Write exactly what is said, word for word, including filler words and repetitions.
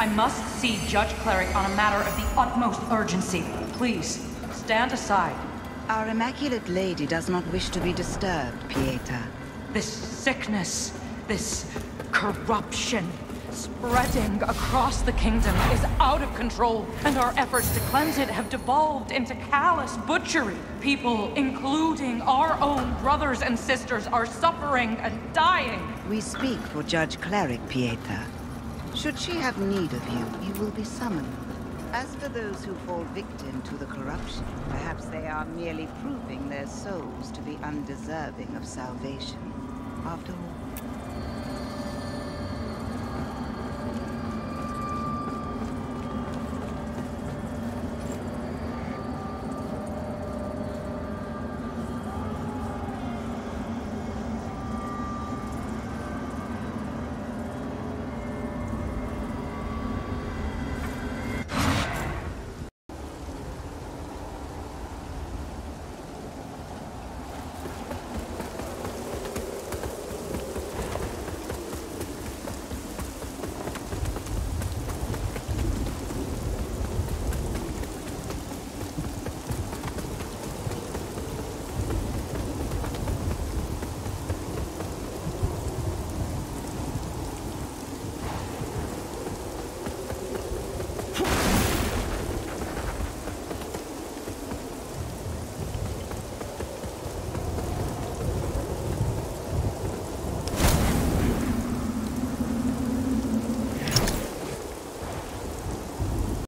I must see Judge Cleric on a matter of the utmost urgency. Please, stand aside. Our immaculate lady does not wish to be disturbed, Pieta. This sickness, this corruption, spreading across the kingdom is out of control, and our efforts to cleanse it have devolved into callous butchery. People, including our own brothers and sisters, are suffering and dying. We speak for Judge Cleric, Pieta. Should she have need of you, you will be summoned. As for those who fall victim to the corruption, perhaps they are merely proving their souls to be undeserving of salvation. After all,